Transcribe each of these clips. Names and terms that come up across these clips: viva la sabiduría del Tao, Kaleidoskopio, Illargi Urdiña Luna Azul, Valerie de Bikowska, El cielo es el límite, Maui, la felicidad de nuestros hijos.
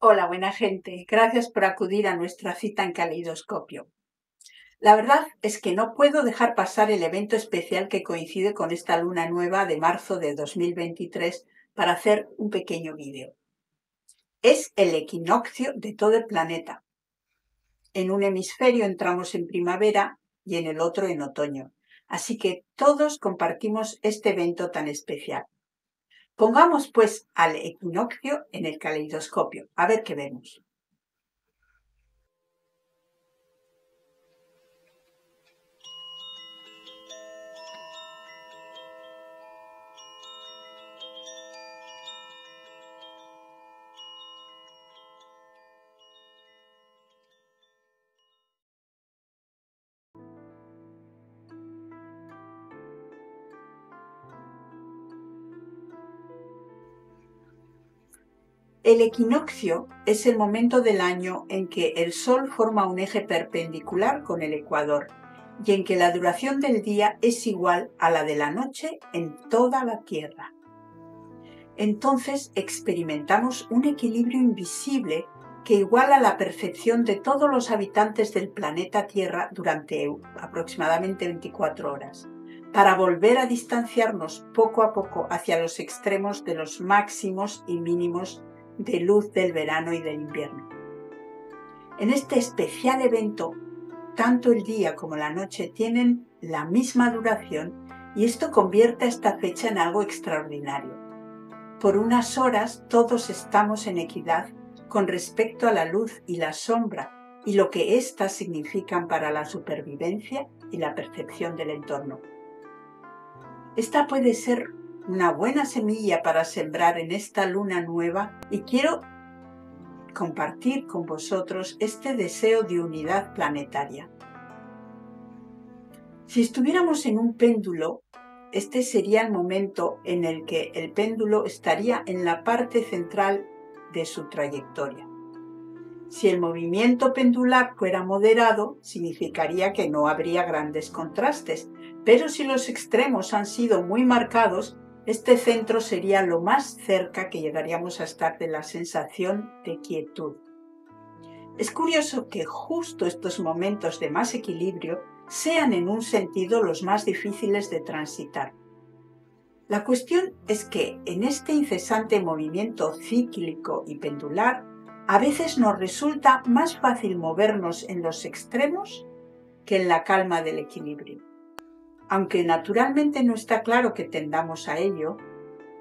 Hola, buena gente. Gracias por acudir a nuestra cita en Kaleidoskopio. La verdad es que no puedo dejar pasar el evento especial que coincide con esta luna nueva de marzo de 2023 para hacer un pequeño vídeo. Es el equinoccio de todo el planeta. En un hemisferio entramos en primavera y en el otro en otoño, así que todos compartimos este evento tan especial. Pongamos pues al equinoccio en el caleidoscopio, a ver qué vemos. El equinoccio es el momento del año en que el Sol forma un eje perpendicular con el ecuador y en que la duración del día es igual a la de la noche en toda la Tierra. Entonces experimentamos un equilibrio invisible que iguala la percepción de todos los habitantes del planeta Tierra durante aproximadamente 24 horas, para volver a distanciarnos poco a poco hacia los extremos de los máximos y mínimos de luz del verano y del invierno. En este especial evento, tanto el día como la noche tienen la misma duración y esto convierte a esta fecha en algo extraordinario. Por unas horas todos estamos en equidad con respecto a la luz y la sombra y lo que éstas significan para la supervivencia y la percepción del entorno. Esta puede ser una buena semilla para sembrar en esta luna nueva y quiero compartir con vosotros este deseo de unidad planetaria. Si estuviéramos en un péndulo, este sería el momento en el que el péndulo estaría en la parte central de su trayectoria. Si el movimiento pendular fuera moderado, significaría que no habría grandes contrastes, pero si los extremos han sido muy marcados, este centro sería lo más cerca que llegaríamos a estar de la sensación de quietud. Es curioso que justo estos momentos de más equilibrio sean en un sentido los más difíciles de transitar. La cuestión es que en este incesante movimiento cíclico y pendular, a veces nos resulta más fácil movernos en los extremos que en la calma del equilibrio. Aunque naturalmente no está claro que tendamos a ello,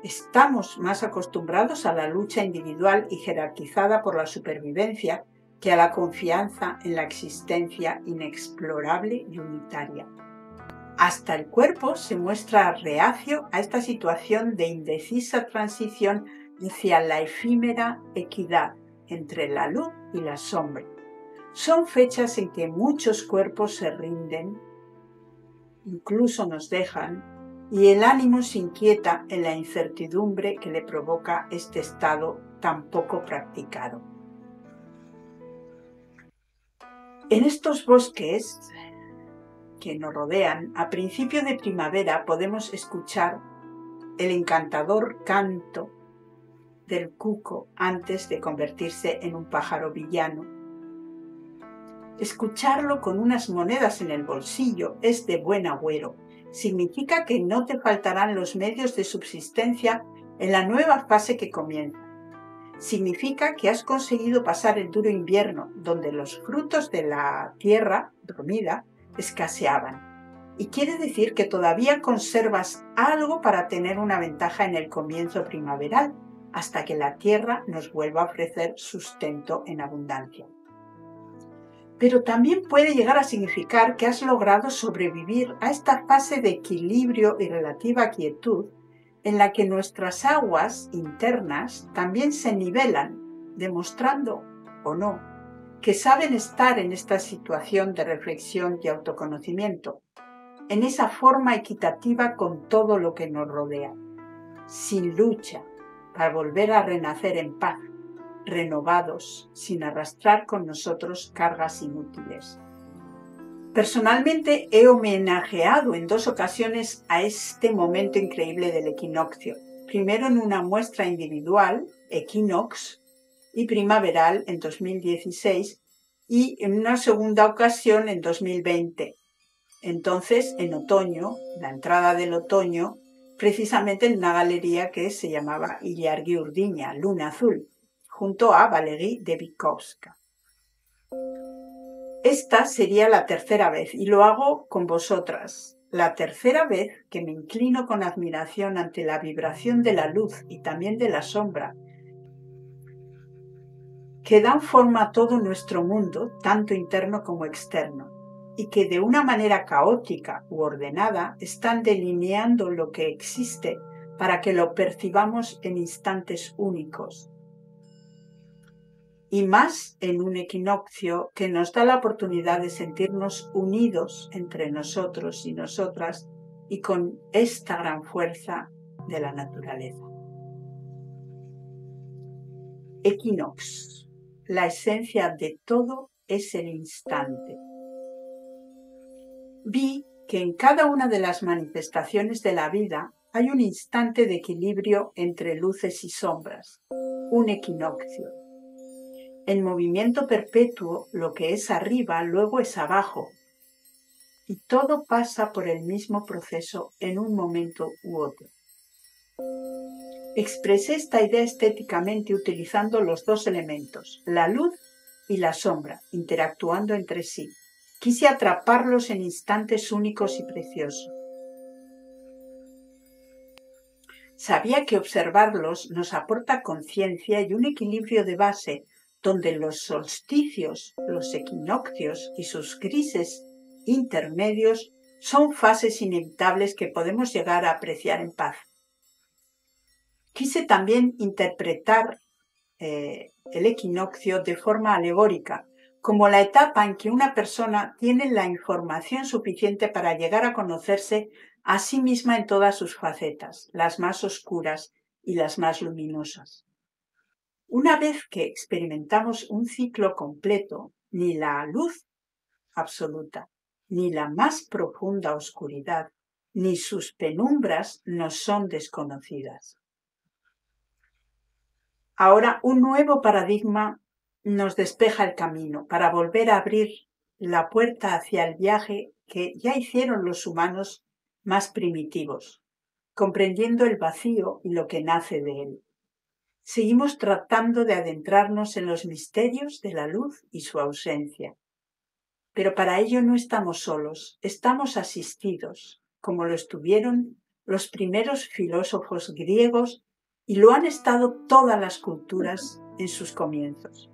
estamos más acostumbrados a la lucha individual y jerarquizada por la supervivencia que a la confianza en la existencia inexplorable y unitaria. Hasta el cuerpo se muestra reacio a esta situación de indecisa transición hacia la efímera equidad entre la luz y la sombra. Son fechas en que muchos cuerpos se rinden, incluso nos dejan, y el ánimo se inquieta en la incertidumbre que le provoca este estado tan poco practicado. En estos bosques que nos rodean, a principio de primavera podemos escuchar el encantador canto del cuco antes de convertirse en un pájaro villano. Escucharlo con unas monedas en el bolsillo es de buen agüero. Significa que no te faltarán los medios de subsistencia en la nueva fase que comienza. Significa que has conseguido pasar el duro invierno, donde los frutos de la tierra dormida escaseaban. Y quiere decir que todavía conservas algo para tener una ventaja en el comienzo primaveral, hasta que la tierra nos vuelva a ofrecer sustento en abundancia. Pero también puede llegar a significar que has logrado sobrevivir a esta fase de equilibrio y relativa quietud en la que nuestras aguas internas también se nivelan, demostrando, o no, que saben estar en esta situación de reflexión y autoconocimiento, en esa forma equitativa con todo lo que nos rodea, sin lucha, para volver a renacer en paz, renovados, sin arrastrar con nosotros cargas inútiles. Personalmente he homenajeado en dos ocasiones a este momento increíble del equinoccio, primero en una muestra individual, Equinox, y primaveral en 2016 y en una segunda ocasión en 2020. Entonces, en otoño, la entrada del otoño, precisamente en una galería que se llamaba Illargi Urdiña Luna Azul, junto a Valerie de Bikowska. Esta sería la tercera vez, y lo hago con vosotras, la tercera vez que me inclino con admiración ante la vibración de la luz y también de la sombra, que dan forma a todo nuestro mundo, tanto interno como externo, y que de una manera caótica u ordenada están delineando lo que existe para que lo percibamos en instantes únicos. Y más en un equinoccio que nos da la oportunidad de sentirnos unidos entre nosotros y nosotras y con esta gran fuerza de la naturaleza. Equinox. La esencia de todo es el instante. Vi que en cada una de las manifestaciones de la vida hay un instante de equilibrio entre luces y sombras, un equinoccio. En movimiento perpetuo, lo que es arriba luego es abajo, y todo pasa por el mismo proceso en un momento u otro. Expresé esta idea estéticamente utilizando los dos elementos, la luz y la sombra, interactuando entre sí. Quise atraparlos en instantes únicos y preciosos. Sabía que observarlos nos aporta conciencia y un equilibrio de base, donde los solsticios, los equinoccios y sus grises intermedios son fases inevitables que podemos llegar a apreciar en paz. Quise también interpretar el equinoccio de forma alegórica, como la etapa en que una persona tiene la información suficiente para llegar a conocerse a sí misma en todas sus facetas, las más oscuras y las más luminosas. Una vez que experimentamos un ciclo completo, ni la luz absoluta, ni la más profunda oscuridad, ni sus penumbras nos son desconocidas. Ahora, un nuevo paradigma nos despeja el camino para volver a abrir la puerta hacia el viaje que ya hicieron los humanos más primitivos, comprendiendo el vacío y lo que nace de él. Seguimos tratando de adentrarnos en los misterios de la luz y su ausencia. Pero para ello no estamos solos, estamos asistidos, como lo estuvieron los primeros filósofos griegos y lo han estado todas las culturas en sus comienzos.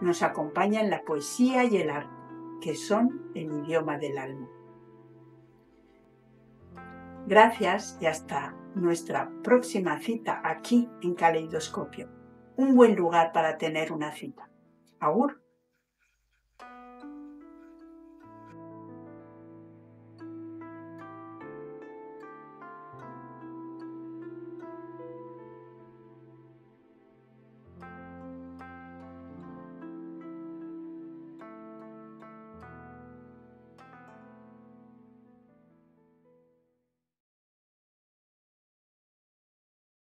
Nos acompañan la poesía y el arte, que son el idioma del alma. Gracias y hasta nuestra próxima cita aquí en Kaleidoskopio. Un buen lugar para tener una cita. Agur.